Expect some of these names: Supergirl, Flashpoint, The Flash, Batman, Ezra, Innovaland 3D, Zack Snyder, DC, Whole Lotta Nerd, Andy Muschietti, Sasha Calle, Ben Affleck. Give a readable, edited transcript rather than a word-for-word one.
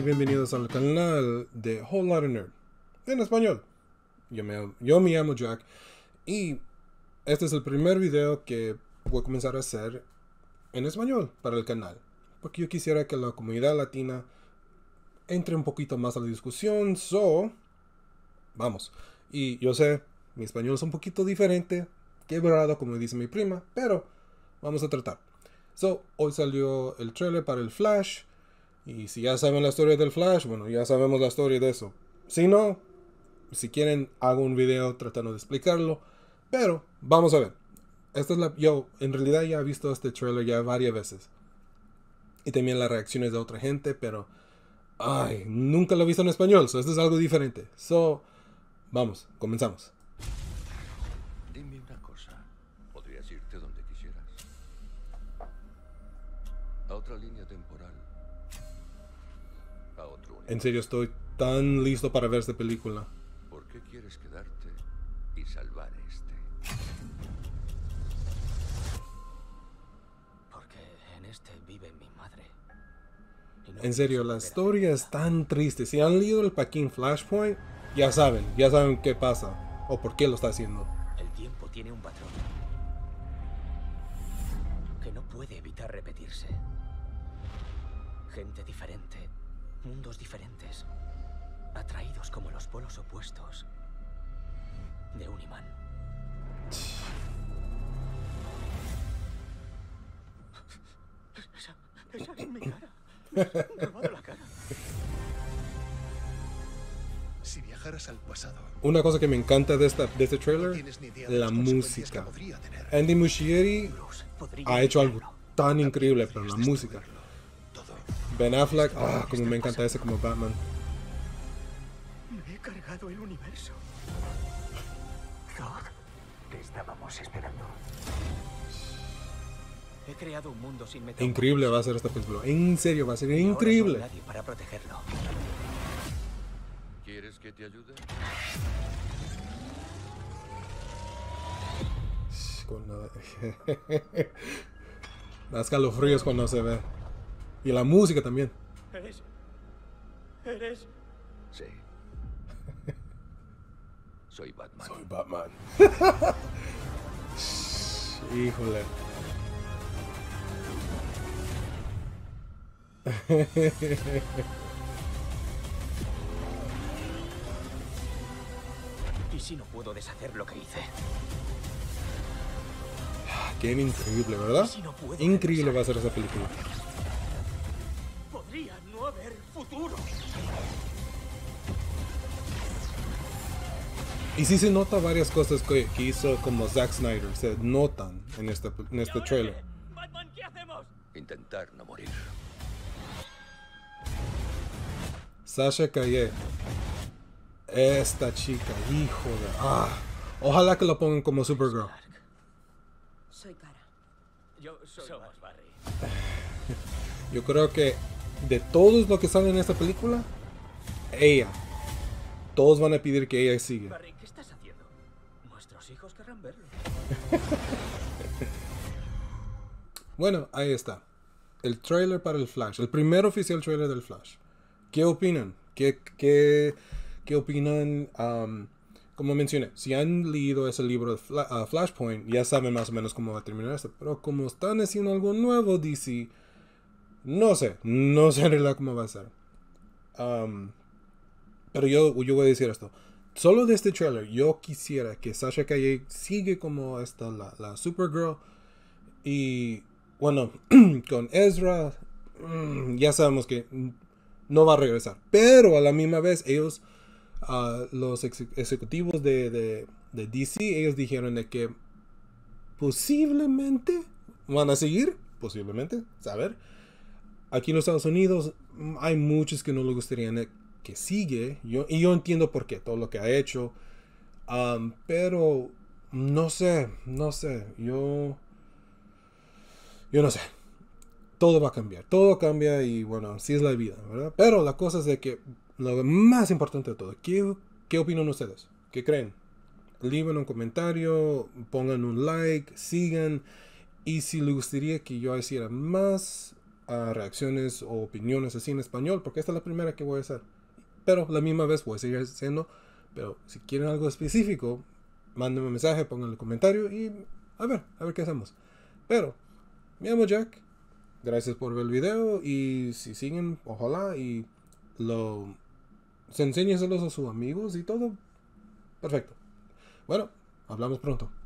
y bienvenidos al canal de Whole Lotta Nerd en español. Yo me llamo Jack y este es el primer video que voy a comenzar a hacer en español para el canal, porque yo quisiera que la comunidad latina entre un poquito más a la discusión. Vamos, y yo sé, mi español es un poquito diferente, quebrado como dice mi prima, pero vamos a tratar. Hoy salió el trailer para el Flash, y si ya saben la historia del Flash, bueno, ya sabemos la historia de eso. Si no, si quieren, hago un video tratando de explicarlo, pero vamos a ver. Yo en realidad ya he visto este trailer ya varias veces, y también las reacciones de otra gente, pero ay, nunca lo he visto en español, esto es algo diferente. Vamos, comenzamos. Dime una cosa, podrías irte donde quisieras, a otra línea temporal, a otro universo. En serio, estoy tan listo para ver esta película. ¿Por qué quieres quedarte y salvar este? Porque en este vive mi madre. En serio, la historia es tan triste. Si han leído el paquín Flashpoint, ya saben qué pasa o por qué lo está haciendo. El tiempo tiene un patrón que no puede evitar repetirse. Gente diferente, mundos diferentes, atraídos como los polos opuestos de un imán. Esa es mi cara. Me han robado la cara. Si viajaras al pasado. Una cosa que me encanta de este trailer, la música. Andy Muschietti ha hecho algo tan increíble, pero la música. Ben Affleck, como me encanta ese como Batman. Me he cargado el universo. Te estábamos esperando. He creado un mundo sin metáforas. Increíble va a ser esta película. En serio, va a ser increíble. No hay nadie para protegerlo. ¿Quieres que te ayude? Da escalofríos cuando se ve. Y la música también. ¿Eres? Sí. Soy Batman. Híjole. ¿Y si no puedo deshacer lo que hice? Qué increíble, ¿verdad? Si no increíble va a ser esa película. Podría no haber futuro. Y sí se nota varias cosas que hizo como Zack Snyder, se notan en este trailer. Batman, ¿qué hacemos? Intentar no morir. Sasha Calle, esta chica, hijo de... ojalá que lo pongan como Supergirl. Soy cara. Yo soy Barry. Yo creo que de todos los que salen en esta película, ella. Todos van a pedir que ella sigue. Barry, ¿qué estás haciendo? Nuestros hijos querrán verlo. Bueno, ahí está. El trailer para el Flash. El primer oficial trailer del Flash. ¿Qué opinan? ¿Qué opinan? Como mencioné, si han leído ese libro de Flashpoint, ya saben más o menos cómo va a terminar esto. Pero como están haciendo algo nuevo, DC, no sé en realidad cómo va a ser. Pero yo voy a decir esto. Solo de este trailer, yo quisiera que Sasha Calle sigue como esta, la Supergirl. Y bueno, con Ezra, ya sabemos que no va a regresar, pero a la misma vez ellos, los ejecutivos de DC, ellos dijeron de que posiblemente van a seguir, posiblemente, saber. Aquí en los Estados Unidos hay muchos que no les gustaría que sigue, y yo entiendo por qué, todo lo que ha hecho, pero no sé, yo no sé. Todo va a cambiar, todo cambia y bueno, así es la vida, ¿verdad? Pero la cosa es de que, lo más importante de todo, ¿qué opinan ustedes? ¿Qué creen? Escriban un comentario, pongan un like, sigan. Y si les gustaría que yo hiciera más a reacciones o opiniones así en español, porque esta es la primera que voy a hacer. Pero la misma vez voy a seguir haciendo. Pero si quieren algo específico, mándenme un mensaje, pónganle un comentario y a ver qué hacemos. Pero, me llamo Jack. Gracias por ver el video y si siguen, ojalá y lo enséñenselos a sus amigos y todo. Perfecto. Bueno, hablamos pronto.